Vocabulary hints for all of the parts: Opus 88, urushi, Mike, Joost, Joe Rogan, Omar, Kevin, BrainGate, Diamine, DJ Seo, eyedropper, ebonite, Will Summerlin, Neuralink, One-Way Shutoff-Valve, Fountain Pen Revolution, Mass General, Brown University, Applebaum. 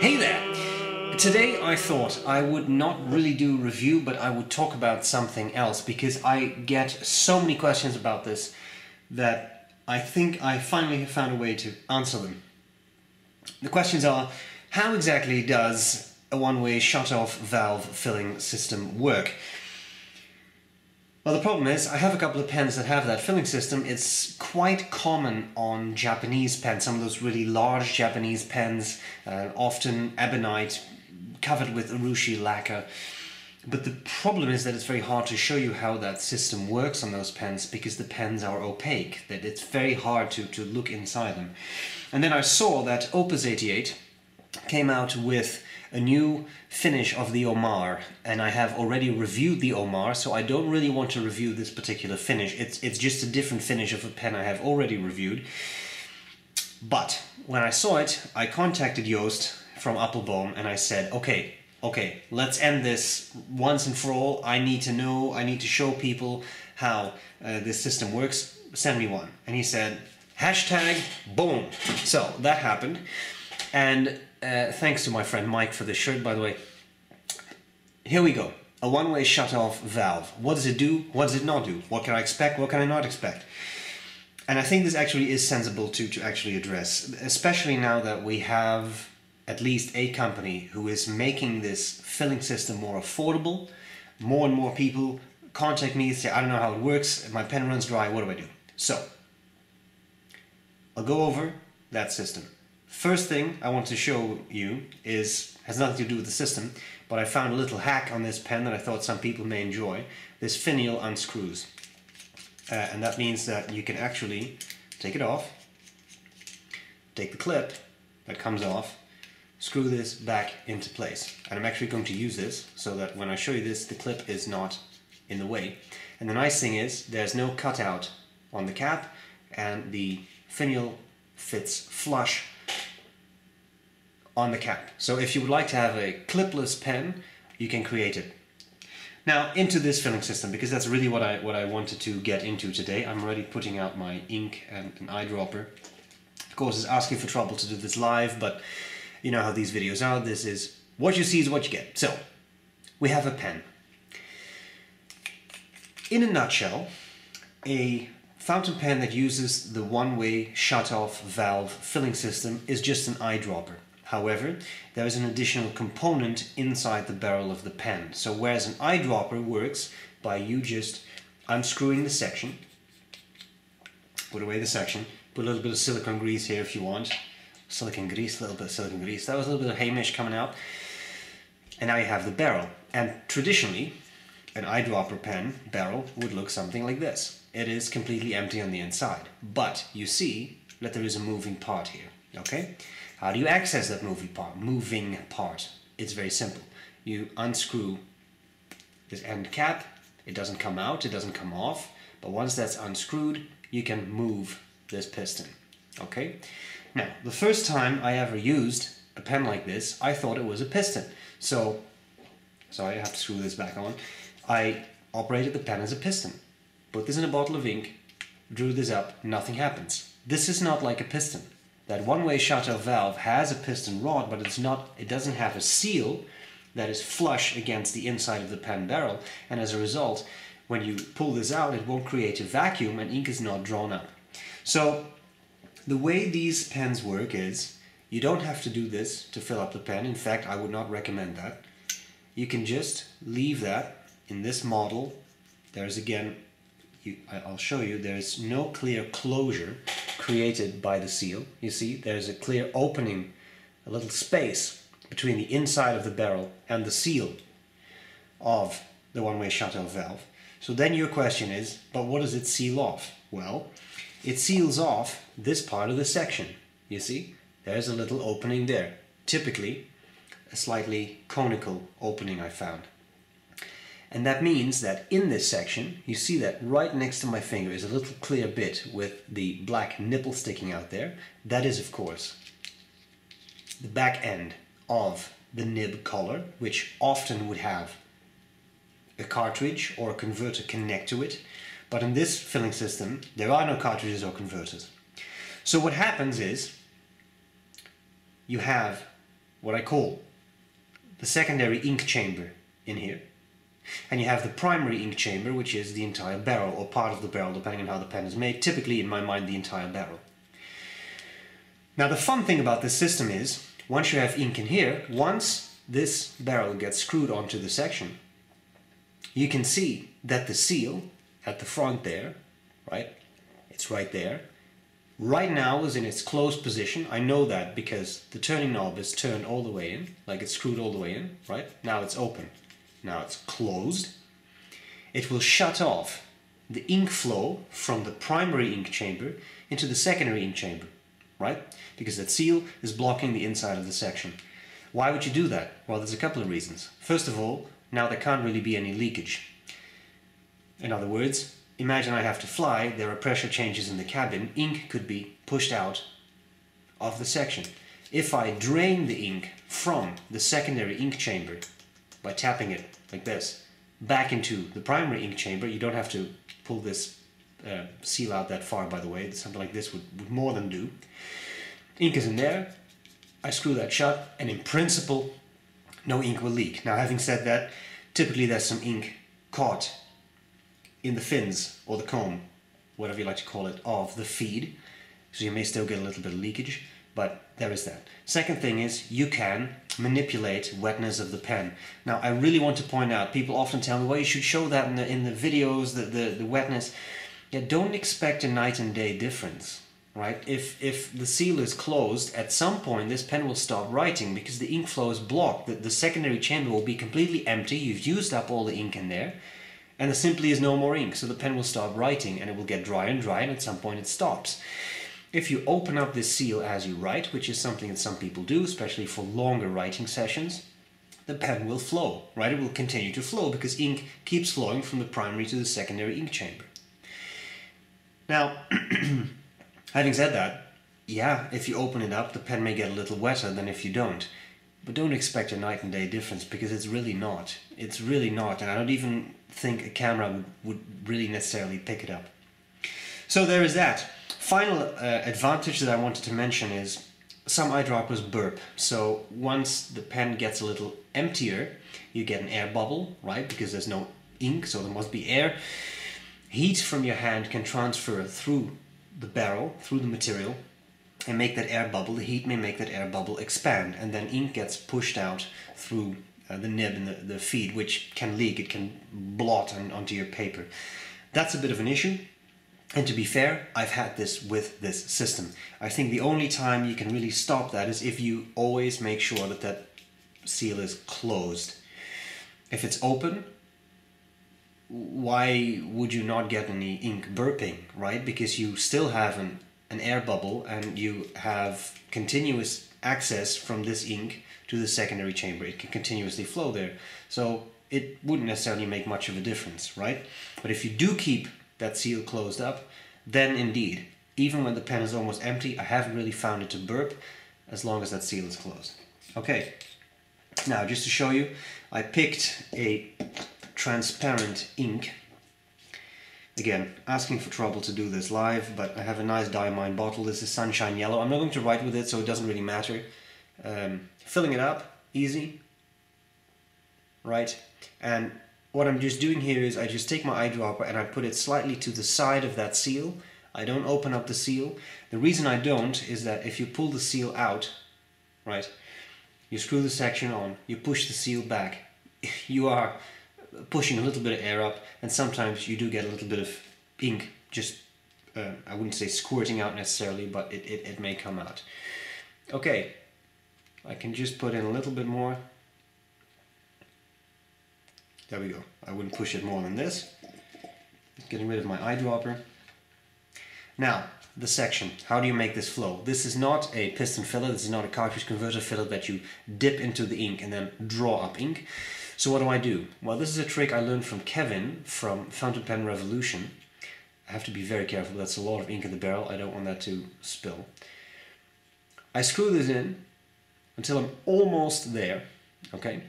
Hey there! Today I thought I would not really do a review, but I would talk about something else, because I get so many questions about this that I think I finally have found a way to answer them. The questions are, how exactly does a one-way shut-off valve filling system work? Well, the problem is, I have a couple of pens that have that filling system. It's quite common on Japanese pens, some of those really large Japanese pens, often ebonite, covered with urushi lacquer. But the problem is that it's very hard to show you how that system works on those pens, because the pens are opaque, that it's very hard to look inside them. And then I saw that Opus 88 came out with a new finish of the Omar, and I have already reviewed the Omar, so I don't really want to review this particular finish. It's just a different finish of a pen I have already reviewed. But when I saw it, I contacted Joost from Applebaum and I said, okay, let's end this once and for all. I need to show people how this system works. Send me one. And he said, hashtag boom. So that happened. And thanks to my friend Mike for this shirt, by the way. Here we go. A one-way shut-off valve. What does it do? What does it not do? What can I expect? What can I not expect? And I think this actually is sensible to actually address, especially now that we have at least a company who is making this filling system more affordable. More and more people contact me and say, I don't know how it works, my pen runs dry, what do I do? So, I'll go over that system. First thing I want to show you has nothing to do with the system, but I found a little hack on this pen that I thought some people may enjoy. This finial unscrews, and that means that you can actually take it off, take the clip that comes off, screw this back into place. And I'm actually going to use this so that when I show you this, the clip is not in the way. And the nice thing is there's no cutout on the cap, and the finial fits flush on the cap. So if you would like to have a clipless pen, you can create it. Now into this filling system, because that's really what I wanted to get into today. I'm already putting out my ink and an eyedropper. Of course, it's asking for trouble to do this live, but you know how these videos are. This is what you see is what you get. So we have a pen. In a nutshell, a fountain pen that uses the one-way shut-off valve filling system is just an eyedropper. However, there is an additional component inside the barrel of the pen. So whereas an eyedropper works by you just unscrewing the section, put away the section, put a little bit of silicone grease here if you want. Silicone grease, a little bit of silicone grease. That was a little bit of Hamish coming out. And now you have the barrel. And traditionally, an eyedropper pen barrel would look something like this. It is completely empty on the inside. But you see that there is a moving part here, okay? How do you access that moving part? It's very simple. You unscrew this end cap. It doesn't come out, it doesn't come off, but once that's unscrewed, you can move this piston, okay? Now, the first time I ever used a pen like this, I thought it was a piston. So I have to screw this back on. I operated the pen as a piston. Put this in a bottle of ink, drew this up, nothing happens. This is not like a piston. That one-way shut-off valve has a piston rod, but it doesn't have a seal that is flush against the inside of the pen barrel, and as a result, when you pull this out, it won't create a vacuum and ink is not drawn up. So the way these pens work is, you don't have to do this to fill up the pen. In fact, I would not recommend that. You can just leave that in this model. There's again, I'll show you, there's no clear closure created by the seal. You see, there's a clear opening, a little space between the inside of the barrel and the seal of the one-way shut-off valve. So then your question is, but what does it seal off? Well, it seals off this part of the section. You see, there's a little opening there. Typically, a slightly conical opening I found. And that means that in this section, you see that right next to my finger is a little clear bit with the black nipple sticking out there. That is, of course, the back end of the nib collar, which often would have a cartridge or a converter connect to it. But in this filling system, there are no cartridges or converters. So what happens is you have what I call the secondary ink chamber in here. And you have the primary ink chamber, which is the entire barrel, or part of the barrel, depending on how the pen is made. Typically, in my mind, the entire barrel. Now, the fun thing about this system is, once you have ink in here, once this barrel gets screwed onto the section, you can see that the seal at the front there, right? It's right there. Right now is in its closed position. I know that because the turning knob is turned all the way in, like it's screwed all the way in, right? Now it's open. Now it's closed. It will shut off the ink flow from the primary ink chamber into the secondary ink chamber, right? Because that seal is blocking the inside of the section. Why would you do that? Well, there's a couple of reasons. First of all, now there can't really be any leakage. In other words, imagine I have to fly, there are pressure changes in the cabin, ink could be pushed out of the section. If I drain the ink from the secondary ink chamber by tapping it like this back into the primary ink chamber, you don't have to pull this seal out that far, by the way, something like this would more than do. Ink is in there, I screw that shut, and in principle no ink will leak. Now, having said that, typically there's some ink caught in the fins or the comb, whatever you like to call it, of the feed, so you may still get a little bit of leakage, but there is that. Second thing is, you can manipulate wetness of the pen. Now, I really want to point out, people often tell me, well, you should show that in the videos, the wetness. Yeah, don't expect a night and day difference, right? If the seal is closed, at some point this pen will stop writing because the ink flow is blocked. The secondary chamber will be completely empty. You've used up all the ink in there, and there simply is no more ink. So the pen will stop writing, and it will get drier and drier, and at some point it stops. If you open up this seal as you write, which is something that some people do, especially for longer writing sessions, the pen will flow, right? It will continue to flow because ink keeps flowing from the primary to the secondary ink chamber. Now, having said that, yeah, if you open it up, the pen may get a little wetter than if you don't. But don't expect a night and day difference, because it's really not. It's really not, and I don't even think a camera would really necessarily pick it up. So there is that. Final advantage that I wanted to mention is some eyedroppers burp. So once the pen gets a little emptier, you get an air bubble, right? Because there's no ink, so there must be air. Heat from your hand can transfer through the barrel, through the material, and make that air bubble. The heat may make that air bubble expand, and then ink gets pushed out through the nib and the feed, which can leak. It can blot onto your paper. That's a bit of an issue. And to be fair, I've had this with this system. I think the only time you can really stop that is if you always make sure that that seal is closed. If it's open, why would you not get any ink burping, right? Because you still have an air bubble, and you have continuous access from this ink to the secondary chamber. It can continuously flow there. So it wouldn't necessarily make much of a difference, right? But if you do keep that seal closed up, then indeed, even when the pen is almost empty, I haven't really found it to burp as long as that seal is closed. Okay, now just to show you, I picked a transparent ink. Again, asking for trouble to do this live, but I have a nice Diamine bottle. This is sunshine yellow. I'm not going to write with it, so it doesn't really matter. Filling it up, easy, right? And what I'm just doing here is I just take my eyedropper and I put it slightly to the side of that seal. I don't open up the seal. The reason I don't is that if you pull the seal out, right, you screw the section on, you push the seal back, you are pushing a little bit of air up, and sometimes you do get a little bit of ink, just, I wouldn't say squirting out necessarily, but it may come out. Okay, I can just put in a little bit more. There we go. I wouldn't push it more than this. Getting rid of my eyedropper. Now, the section. How do you make this flow? This is not a piston filler. This is not a cartridge converter filler that you dip into the ink and then draw up ink. So what do I do? Well, this is a trick I learned from Kevin from Fountain Pen Revolution. I have to be very careful. That's a lot of ink in the barrel. I don't want that to spill. I screw this in until I'm almost there. Okay.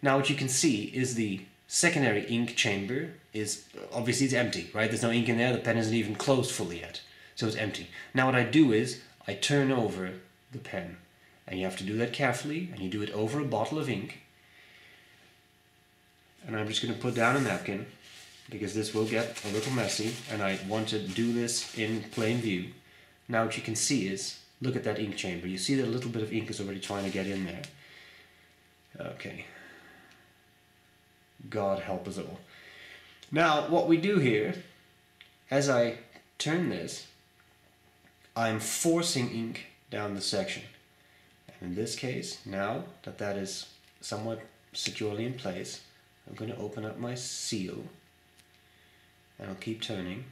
Now what you can see is the secondary ink chamber is, obviously it's empty, right? There's no ink in there, the pen isn't even closed fully yet, so it's empty. Now what I do is I turn over the pen and you have to do that carefully, and you do it over a bottle of ink. And I'm just going to put down a napkin, because this will get a little messy, and I want to do this in plain view. Now what you can see is, look at that ink chamber. You see that a little bit of ink is already trying to get in there. Okay. God help us all. Now, what we do here, as I turn this, I'm forcing ink down the section. And in this case, now that that is somewhat securely in place, I'm going to open up my seal, and I'll keep turning.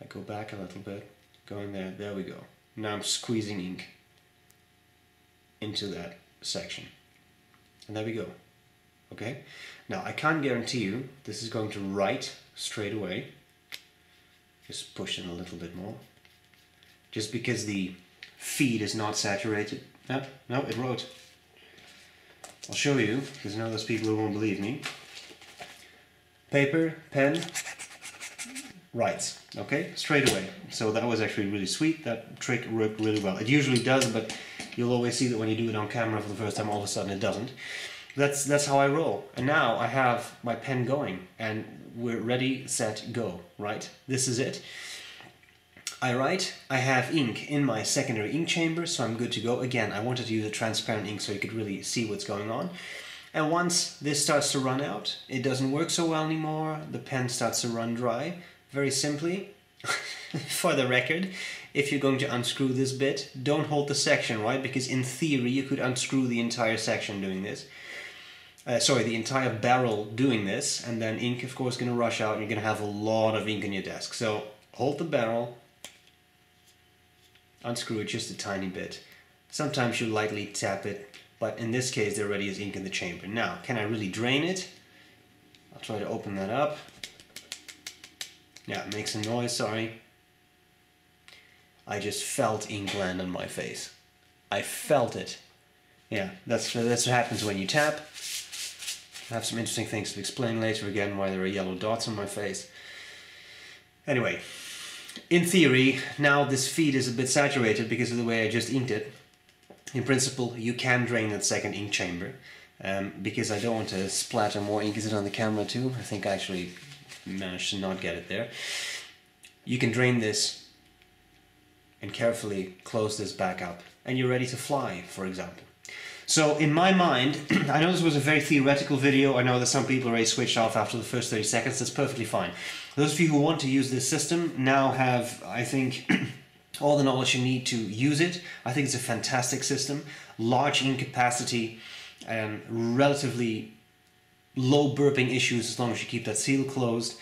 I go back a little bit, going there, there we go. Now I'm squeezing ink into that section. And there we go. Okay? Now I can't guarantee you this is going to write straight away. Just push in a little bit more. Just because the feed is not saturated. No, no, it wrote. I'll show you, because now there's people who won't believe me. Paper, pen, writes, okay, straight away. So that was actually really sweet. That trick worked really well. It usually does, but you'll always see that when you do it on camera for the first time, all of a sudden it doesn't. That's how I roll. And now I have my pen going, and we're ready, set, go, right? This is it. I write, I have ink in my secondary ink chamber, so I'm good to go. Again, I wanted to use a transparent ink so you could really see what's going on. And once this starts to run out, it doesn't work so well anymore, the pen starts to run dry. Very simply, for the record, if you're going to unscrew this bit, don't hold the section, right? Because in theory, you could unscrew the entire section doing this. Sorry, the entire barrel doing this, and then ink, of course, is going to rush out, and you're going to have a lot of ink on your desk. So, hold the barrel. Unscrew it just a tiny bit. Sometimes you lightly tap it, but in this case there already is ink in the chamber. Now, can I really drain it? I'll try to open that up. Yeah, it makes a noise, sorry. I just felt ink land on my face. I felt it. Yeah, that's what happens when you tap. I have some interesting things to explain later again why there are yellow dots on my face. Anyway. In theory, now this feed is a bit saturated because of the way I just inked it. In principle, you can drain that second ink chamber, because I don't want to splatter more ink. Is it on the camera too? I think I actually managed to not get it there. You can drain this and carefully close this back up, and you're ready to fly, for example. So in my mind, I know this was a very theoretical video, I know that some people already switched off after the first 30 seconds, that's perfectly fine. Those of you who want to use this system now have, I think, all the knowledge you need to use it. I think it's a fantastic system, large ink capacity, and relatively low burping issues as long as you keep that seal closed.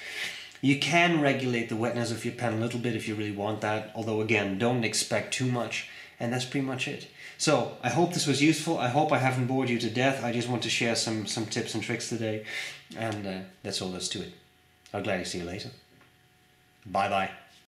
You can regulate the wetness of your pen a little bit if you really want that, although again, don't expect too much, and that's pretty much it. So, I hope this was useful. I hope I haven't bored you to death. I just want to share some tips and tricks today. And that's all there is to it. I'll gladly see you later. Bye-bye.